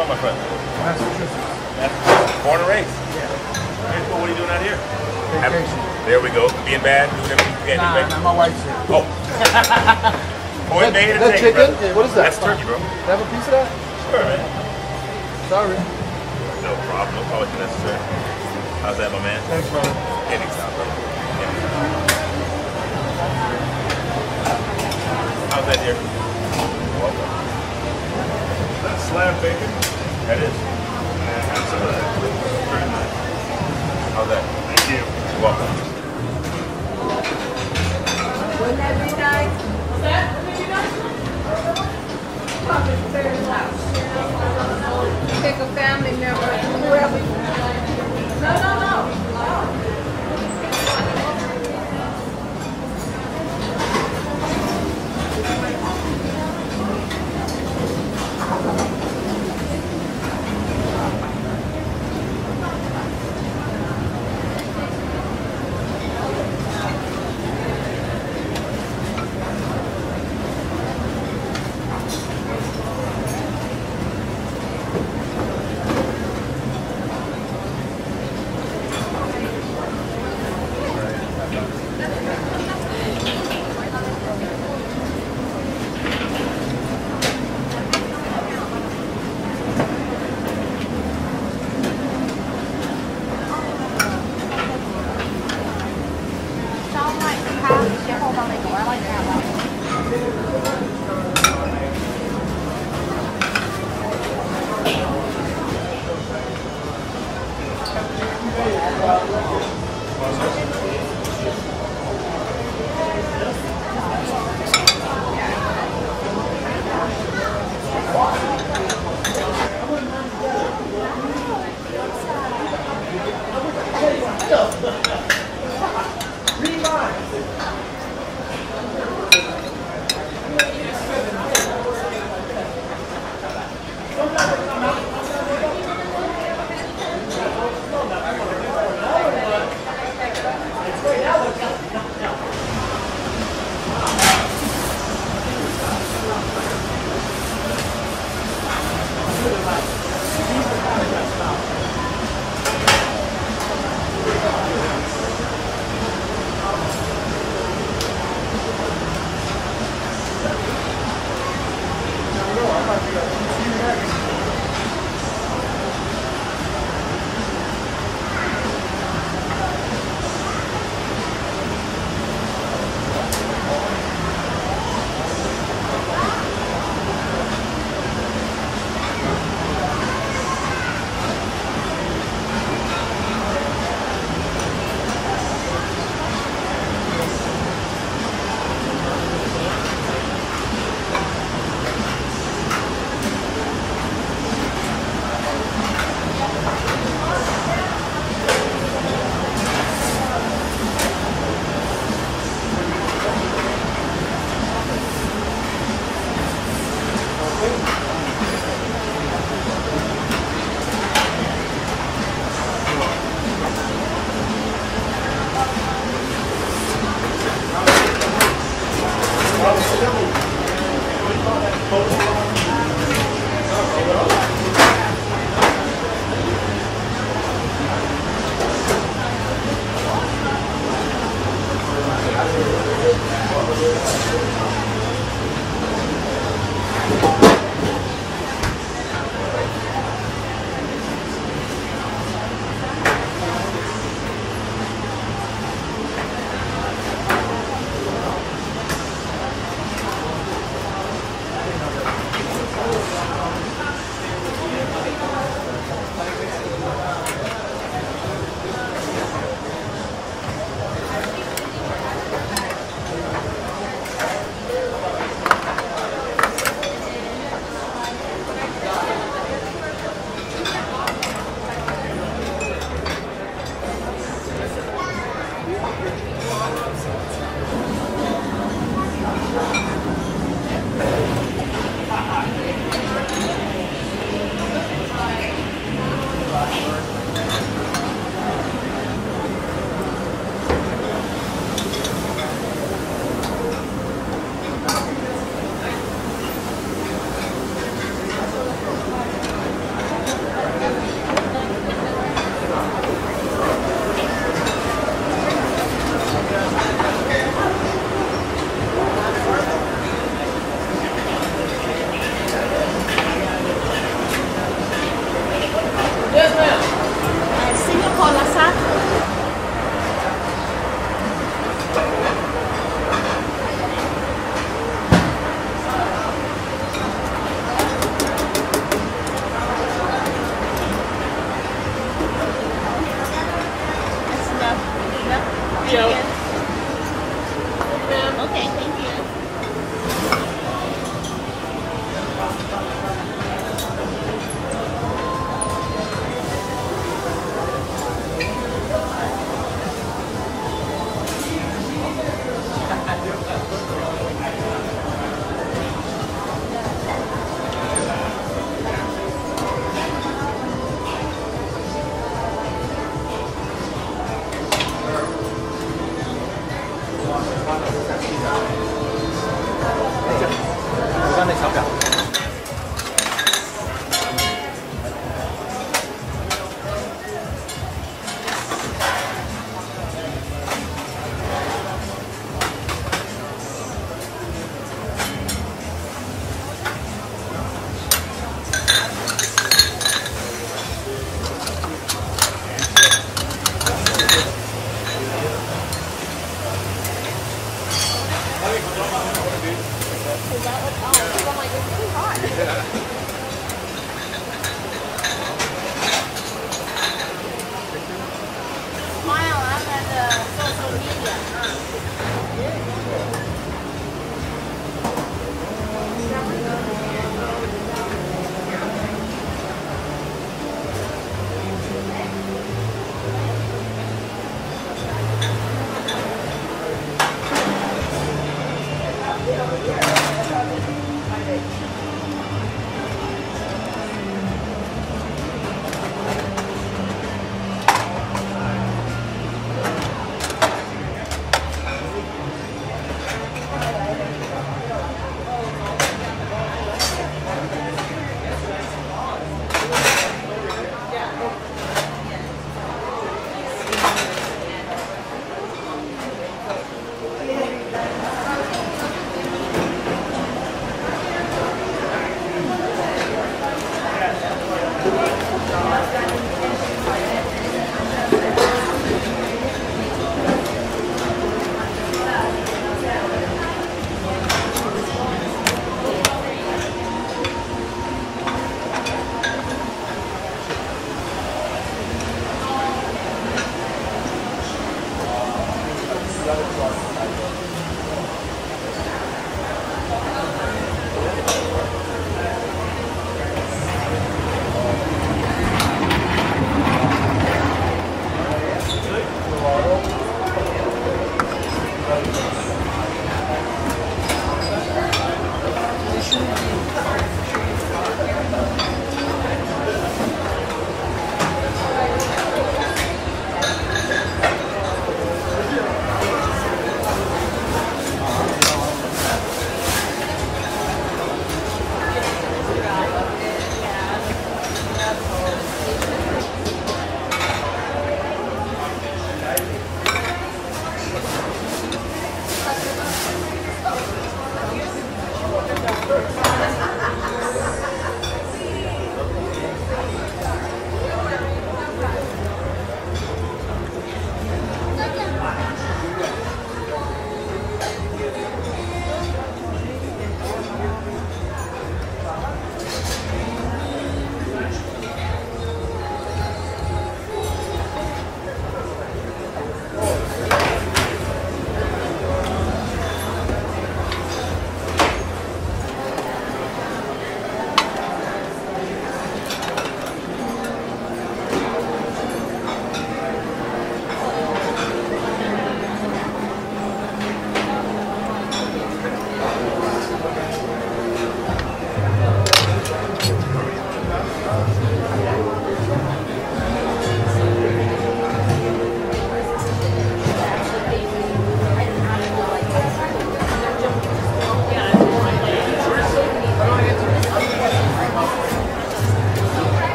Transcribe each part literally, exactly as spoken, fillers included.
from, my friend? Massachusetts. Massachusetts. Born and raised? Yeah. Very cool. What are you doing out here? Vacation. I'm, there we go. Being bad, doing everything you can. Nah, nah, my wife's here. Oh. Boy, made it. That take, chicken? Yeah, what is that? That's turkey, bro. Can I have a piece of that? Sure, man. Sorry. No problem. No problem. Necessary. How's that, my man? Thanks, brother. Anytime, brother. How's that here? Welcome. That slab bacon? That is. Absolutely. Very nice. How's that? Thank you. You're welcome. Whenever you guys, is that what you guys? Pick a family member, whoever. No, no, no. No.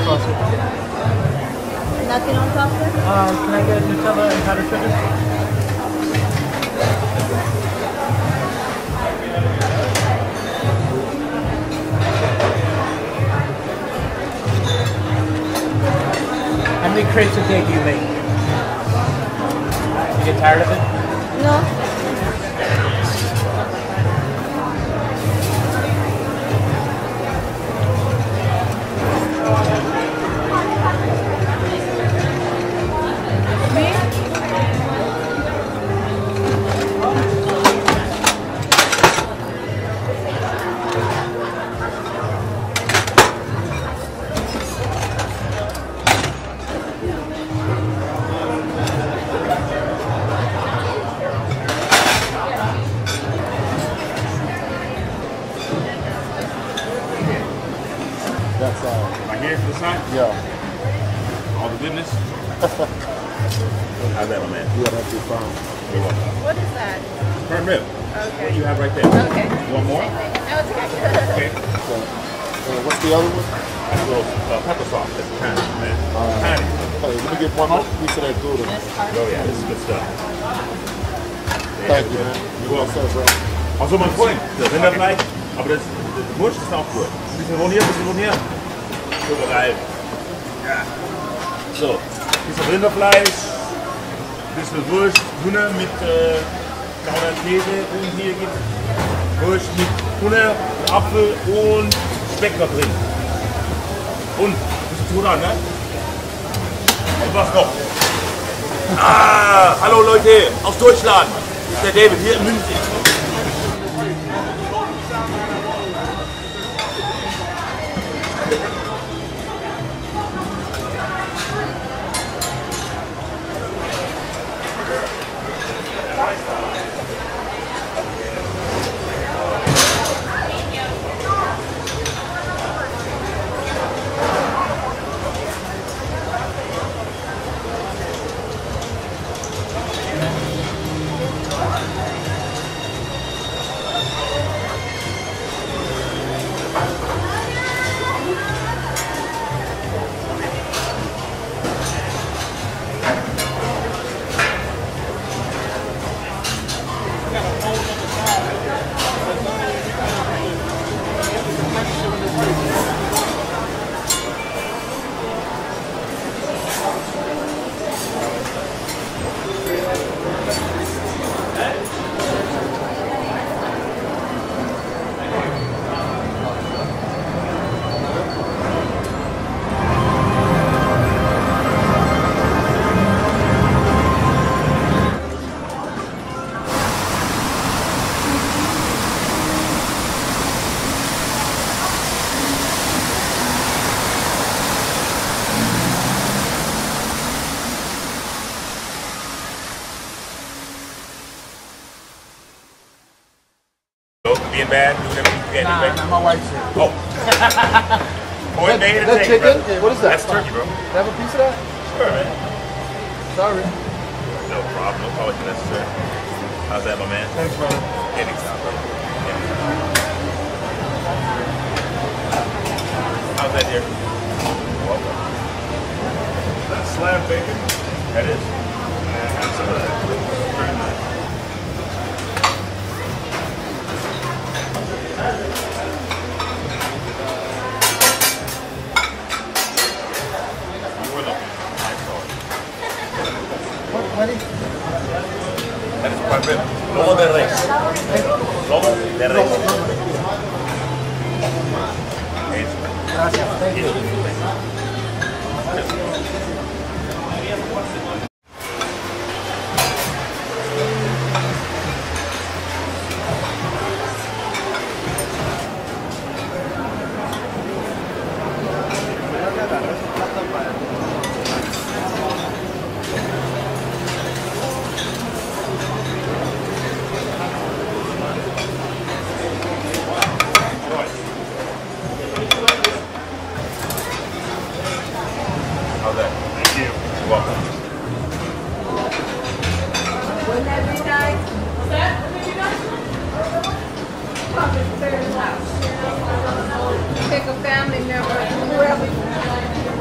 sausage. Nothing on sausage? Uh, can I get Nutella and powdered sugar? How many crepes a day do you make? You get tired of it? No. That's uh, my hair from the side? Yeah. All the goodness? How's that, my man? Yeah, that's your phone. What is that? Prime rib. Okay. What you have right there. Okay. You want more? No, it's okay. Okay. So, uh, what's the other one? That's a little uh, pepper sauce. That's tiny, man. Uh, tiny. Hey, let me get one more piece of that food. Oh, yeah, this is good stuff. Thank you, man. You're welcome. Also, my point, the end of night, but it's, the bush is not good. Bisschen von hier, bisschen von hier. So geil. Ja. So, bisschen Rinderfleisch, bisschen Wurst, Hühner mit äh, Käse und hier gibt es Wurst mit Hühner, Apfel und Speck da drin. Und bisschen Tuna, ne? Und was noch? Ah, hallo Leute, aus Deutschland. Das ist der David hier in München. Being bad, doing everything you can. Nah, nah, my wife's here. Oh. Boy, that, that take, chicken? Bro. What is that? That's turkey, bro. Can I have a piece of that? Sure, man. Sorry. No problem. No problem. Necessary. How's that, my man? Thanks, brother. Yeah, anytime, bro. Yeah. How's that, dear? Welcome. That slab bacon. That is. Have some of that. Very nice. That is quite good. Lobo de Reis. Lobo de Reis. Gracias. Thank you. Pick a family member, whoever you want.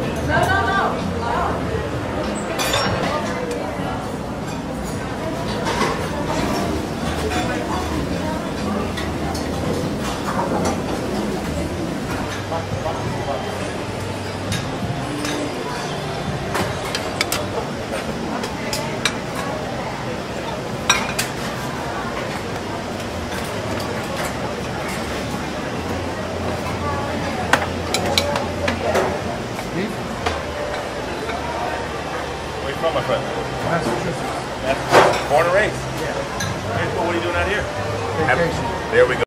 my friend? Massachusetts. Massachusetts. Born and raised? Yeah. Okay, cool. What are you doing out here? Vacation. There we go.